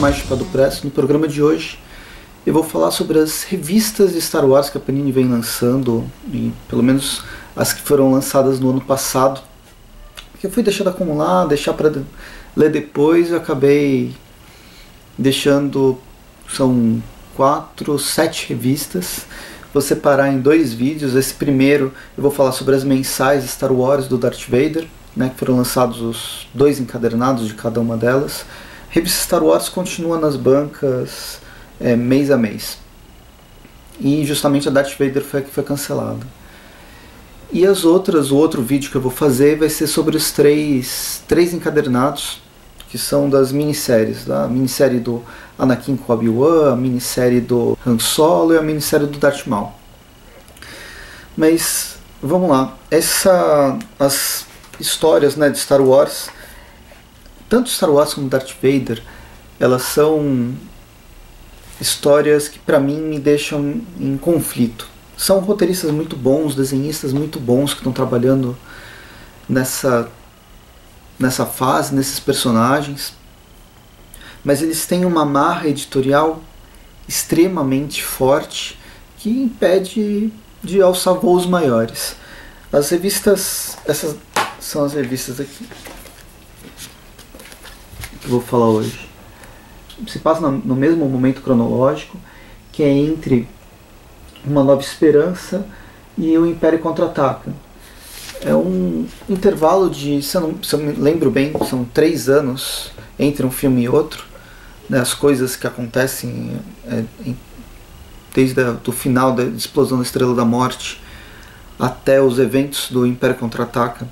mais Chapéu do Presto. No programa de hoje eu vou falar sobre as revistas de Star Wars que a Panini vem lançando, e pelo menos as que foram lançadas no ano passado, que eu fui deixando acumular, deixar para ler depois, eu acabei deixando, são 4 ou 7 revistas. Vou separar em 2 vídeos. Esse primeiro eu vou falar sobre as mensais Star Wars do Darth Vader, né, que foram lançados os 2 encadernados de cada uma delas. A revista Star Wars continua nas bancas mês a mês, e justamente a Darth Vader foi a que foi cancelada. E as outras, o outro vídeo que eu vou fazer vai ser sobre os três encadernados que são das minisséries, tá? A minissérie do Anakin com Obi-Wan, a minissérie do Han Solo e a minissérie do Darth Maul. Mas vamos lá, as histórias, né, de Star Wars, tanto Star Wars como Darth Vader, elas são histórias que para mim me deixam em conflito. São roteiristas muito bons, desenhistas muito bons que estão trabalhando nessa fase, nesses personagens, mas eles têm uma amarra editorial extremamente forte que impede de alçar voos maiores. As revistas, essas são as revistas aqui que eu vou falar hoje, se passa no mesmo momento cronológico, que é entre Uma Nova Esperança e O Império Contra-Ataca. É um intervalo de, se eu me lembro bem, são 3 anos entre um filme e outro, né, as coisas que acontecem desde o final da explosão da Estrela da Morte até os eventos do Império Contra-Ataca.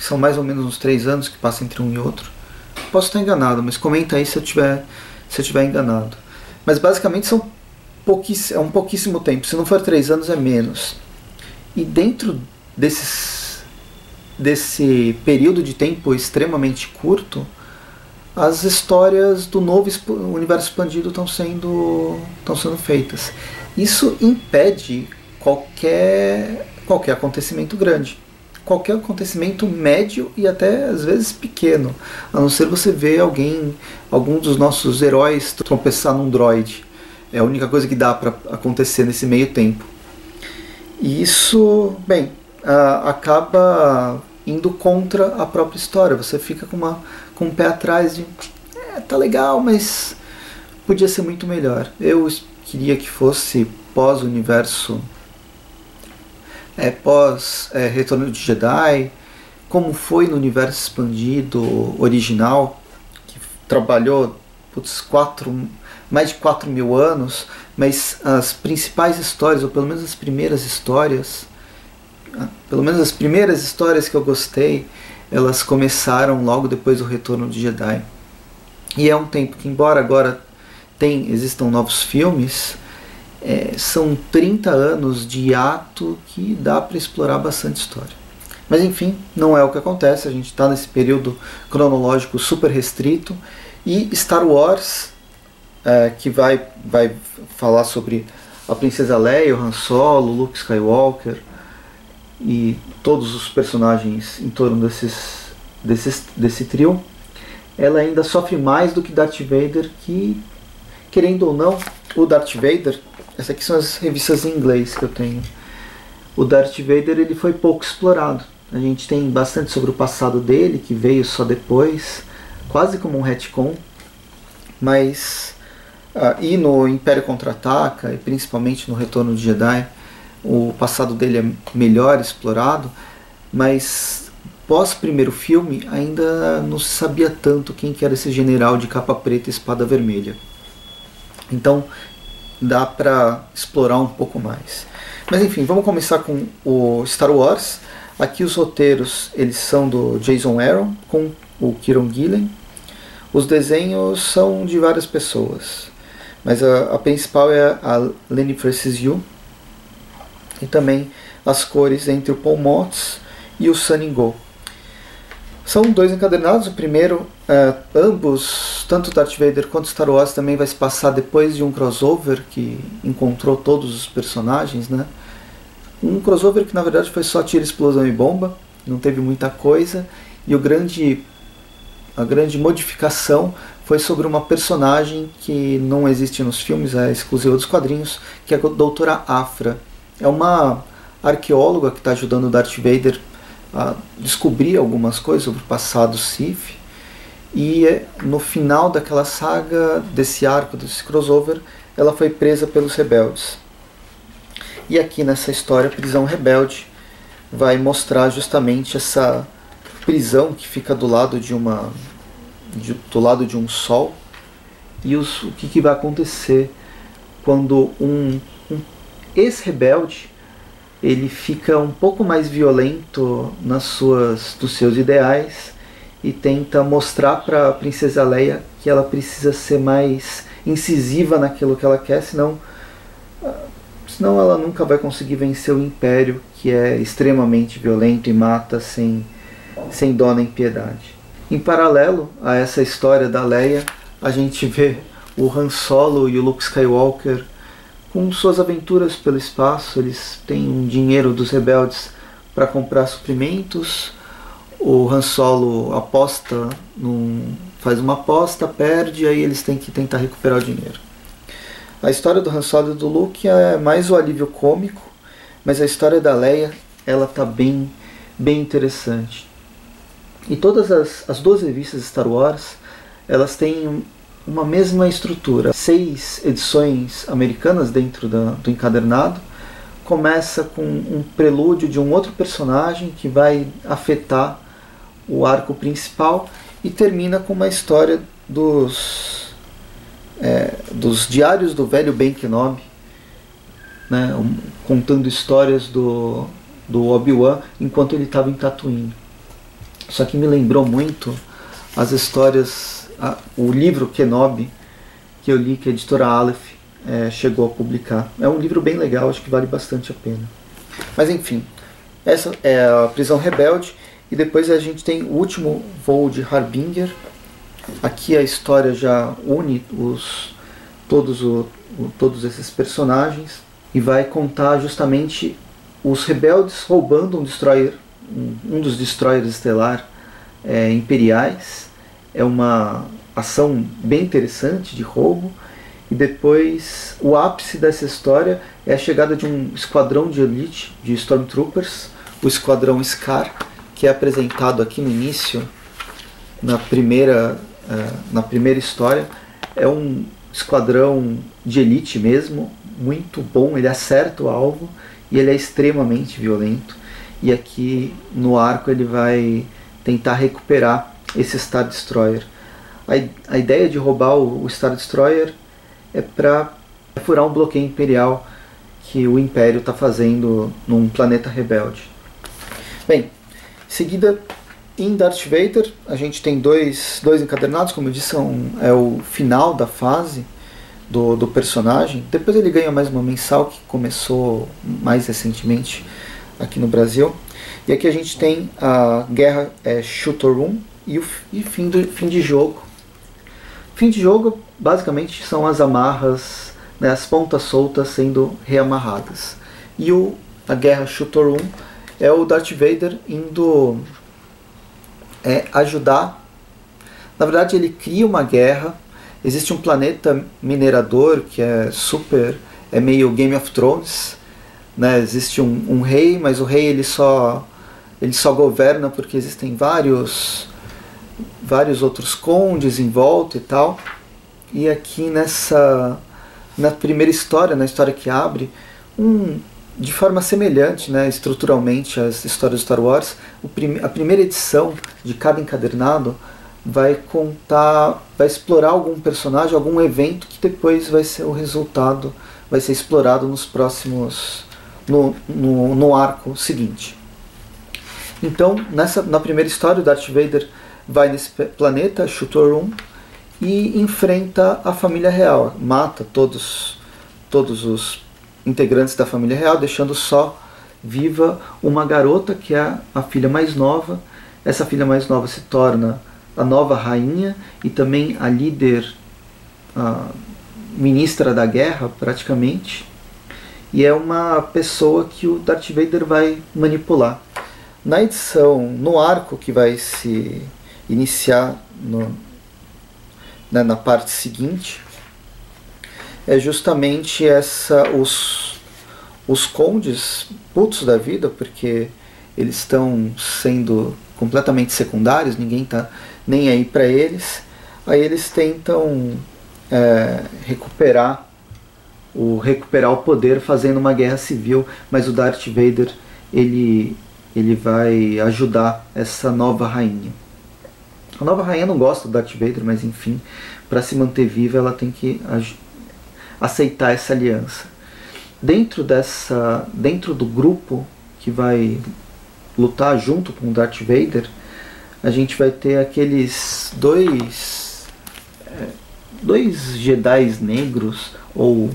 São mais ou menos uns 3 anos que passam entre um e outro. Posso estar enganado, mas comenta aí se eu tiver enganado. Mas basicamente é um pouquíssimo tempo, se não for 3 anos é menos. E dentro desse período de tempo extremamente curto, as histórias do novo universo expandido estão sendo feitas. Isso impede qualquer acontecimento grande, qualquer acontecimento médio e até às vezes pequeno, a não ser você ver algum dos nossos heróis tropeçar num droide. É a única coisa que dá para acontecer nesse meio tempo. E isso, bem, acaba indo contra a própria história. Você fica com um pé atrás de tá legal, mas podia ser muito melhor. Eu queria que fosse pós-universo, Retorno de Jedi, como foi no universo expandido original, que trabalhou mais de 4.000 anos, mas as principais histórias, ou pelo menos as primeiras histórias que eu gostei, elas começaram logo depois do Retorno de Jedi. E é um tempo que, embora agora existam novos filmes, são 30 anos de hiato que dá para explorar bastante história. Mas enfim, não é o que acontece, a gente está nesse período cronológico super restrito, e Star Wars, que vai falar sobre a Princesa Leia, o Han Solo, o Luke Skywalker e todos os personagens em torno desse trio, ela ainda sofre mais do que Darth Vader, que, querendo ou não, o Darth Vader, essas aqui são as revistas em inglês que eu tenho, o Darth Vader ele foi pouco explorado. A gente tem bastante sobre o passado dele, que veio só depois, quase como um retcon, mas e no Império Contra-Ataca, e principalmente no Retorno de Jedi, o passado dele é melhor explorado, mas pós primeiro filme ainda não se sabia tanto quem que era esse general de capa preta e espada vermelha. Então dá para explorar um pouco mais. Mas enfim, vamos começar com o Star Wars. Aqui os roteiros eles são do Jason Aaron com o Kieron Gillen. Os desenhos são de várias pessoas, mas a principal é a Leni Pfisterer, e também as cores entre o Paul Motz e o Sunny Go. São 2 encadernados. O primeiro, ambos, tanto Darth Vader quanto Star Wars, também vai se passar depois de um crossover que encontrou todos os personagens, né? Um crossover que na verdade foi só tiro, explosão e bomba, não teve muita coisa, e a grande modificação foi sobre uma personagem que não existe nos filmes, é exclusiva dos quadrinhos, que é a Doutora Afra. É uma arqueóloga que está ajudando o Darth Vader a descobrir algumas coisas sobre o passado Sith. E no final daquela saga, desse arco, desse crossover, ela foi presa pelos rebeldes. E aqui nessa história, Prisão Rebelde vai mostrar justamente essa prisão que fica do lado de um sol, e o que vai acontecer quando um ex-rebelde ele fica um pouco mais violento nos seus ideais e tenta mostrar para a princesa Leia que ela precisa ser mais incisiva naquilo que ela quer, senão ela nunca vai conseguir vencer o Império, que é extremamente violento e mata sem dó nem piedade. Em paralelo a essa história da Leia, a gente vê o Han Solo e o Luke Skywalker com suas aventuras pelo espaço. Eles têm um dinheiro dos rebeldes para comprar suprimentos. O Han Solo aposta, faz uma aposta, perde, aí eles têm que tentar recuperar o dinheiro. A história do Han Solo e do Luke é mais o alívio cômico, mas a história da Leia ela tá bem interessante. E todas as duas revistas Star Wars elas têm uma mesma estrutura. 6 edições americanas dentro do encadernado. Começa com um prelúdio de um outro personagem que vai afetar o arco principal e termina com uma história dos diários do velho Ben Kenobi, né, contando histórias do Obi-Wan enquanto ele estava em Tatooine. Só que me lembrou muito as histórias, o livro Kenobi que eu li, que a editora Aleph chegou a publicar. É um livro bem legal, acho que vale bastante a pena. Mas enfim, essa é a Prisão Rebelde. E depois a gente tem O Último Voo de Harbinger. Aqui a história já une todos esses personagens e vai contar justamente os rebeldes roubando um destroyer, um dos destroyers estelar imperiais. É uma ação bem interessante de roubo. E depois o ápice dessa história é a chegada de um esquadrão de elite de Stormtroopers, o Esquadrão Scar, que é apresentado aqui no início, na primeira história. É um esquadrão de elite mesmo, muito bom, ele acerta o alvo e ele é extremamente violento. E aqui no arco ele vai tentar recuperar esse Star Destroyer. A ideia de roubar o Star Destroyer é para furar um bloqueio imperial que o Império está fazendo num planeta rebelde. Bem, em seguida, em Darth Vader, a gente tem dois encadernados, como eu disse, é o final da fase do personagem. Depois ele ganha mais uma mensal que começou mais recentemente aqui no Brasil. E aqui a gente tem a Guerra Shooter One e Fim de Jogo. Fim de Jogo basicamente são as amarras, né, as pontas soltas sendo reamarradas. E a Guerra Shooter One é o Darth Vader indo ajudar. Na verdade ele cria uma guerra. Existe um planeta minerador que é super, é meio Game of Thrones, né? Existe um rei, mas o rei ele só governa porque existem vários outros condes em volta e tal. E aqui na primeira história, na história que abre, de forma semelhante, né, estruturalmente às histórias de Star Wars, a primeira edição de cada encadernado vai explorar algum personagem, algum evento que depois vai ser o resultado, vai ser explorado nos próximos, no arco seguinte. Então, na primeira história, o Darth Vader vai nesse planeta, Shu-Torun, e enfrenta a família real, mata todos os integrantes da família real, deixando só viva uma garota que é a filha mais nova. Essa filha mais nova se torna a nova rainha e também a líder, a ministra da guerra praticamente, e é uma pessoa que o Darth Vader vai manipular. Na edição, no arco que vai se iniciar né, na parte seguinte, é justamente essa, os condes putos da vida, porque eles estão sendo completamente secundários, ninguém está nem aí para eles. Aí eles tentam recuperar o poder fazendo uma guerra civil, mas o Darth Vader ele vai ajudar essa nova rainha. A nova rainha não gosta do Darth Vader, mas enfim, para se manter viva ela tem que aceitar essa aliança. Dentro do grupo que vai lutar junto com o Darth Vader, a gente vai ter aqueles dois Jedi negros, ou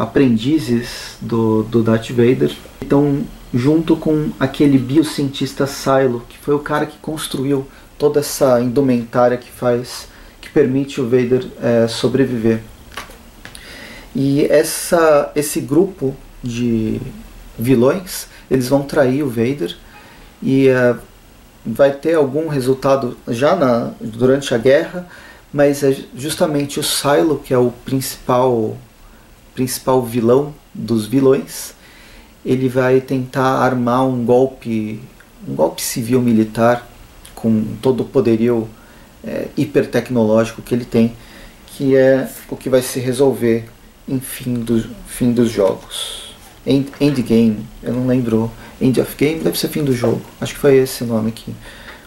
aprendizes do Darth Vader. Então, junto com aquele biocientista Sylo, que foi o cara que construiu toda essa indumentária que permite o Vader sobreviver. E esse grupo de vilões, eles vão trair o Vader e vai ter algum resultado já durante a guerra, mas é justamente o Sylo que é o principal vilão dos vilões. Ele vai tentar armar um golpe civil militar com todo o poderio hipertecnológico que ele tem, que é o que vai se resolver em fim dos jogos. Endgame, eu não lembro. End of Game, deve ser Fim do Jogo. Acho que foi esse nome que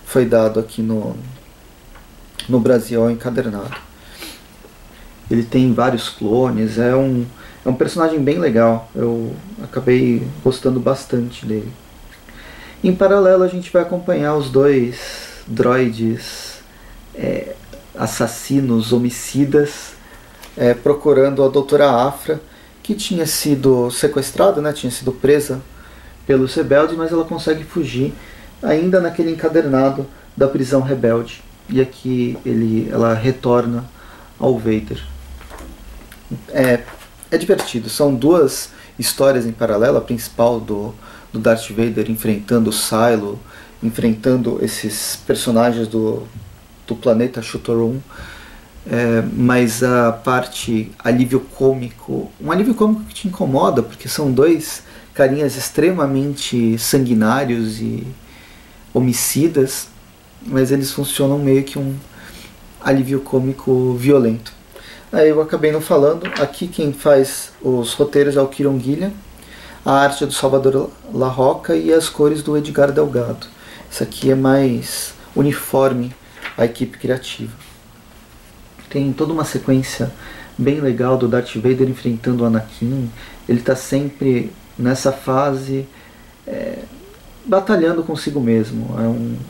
foi dado aqui no Brasil ao encadernado. Ele tem vários clones, é um personagem bem legal. Eu acabei gostando bastante dele. Em paralelo a gente vai acompanhar os dois droides assassinos, homicidas, procurando a Doutora Afra, que tinha sido sequestrada, né? Tinha sido presa pelos rebeldes, mas ela consegue fugir ainda naquele encadernado da prisão rebelde. E aqui ela retorna ao Vader. É divertido, são duas histórias em paralelo, a principal do Darth Vader enfrentando o Sylo, enfrentando esses personagens do planeta Shooter One, mas a parte alívio cômico que te incomoda, porque são dois carinhas extremamente sanguinários e homicidas, mas eles funcionam meio que um alívio cômico violento. Aí eu acabei não falando, aqui quem faz os roteiros é o Kieron Gillen, a arte do Salvador La Roca e as cores do Edgar Delgado. Isso aqui é mais uniforme a equipe criativa. Tem toda uma sequência bem legal do Darth Vader enfrentando o Anakin. Ele está sempre nessa fase batalhando consigo mesmo.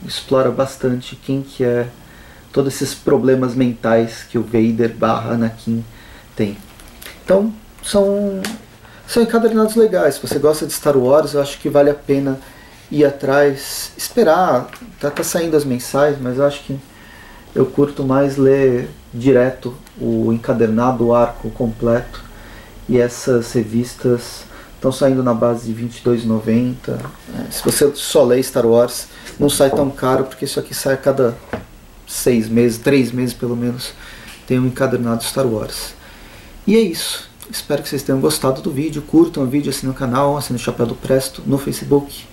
Explora bastante quem que é, todos esses problemas mentais que o Vader / Anakin tem. Então são encadernados legais. Se você gosta de Star Wars, eu acho que vale a pena ir atrás, esperar. Tá saindo as mensais, mas eu acho que eu curto mais ler direto o encadernado, o arco completo. E essas revistas estão saindo na base de R$22,90. Se você só lê Star Wars, não sai tão caro, porque isso aqui sai a cada 6 meses, 3 meses pelo menos, tem um encadernado Star Wars. E é isso. Espero que vocês tenham gostado do vídeo. Curtam o vídeo, assinem o canal, assinem o Chapéu do Presto no Facebook.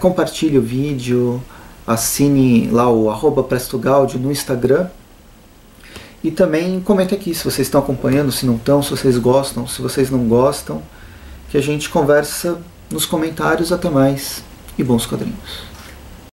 Compartilhe o vídeo, assine lá o @Presto Gaudio no Instagram. E também comente aqui se vocês estão acompanhando, se não estão, se vocês gostam, se vocês não gostam. Que a gente conversa nos comentários. Até mais e bons quadrinhos.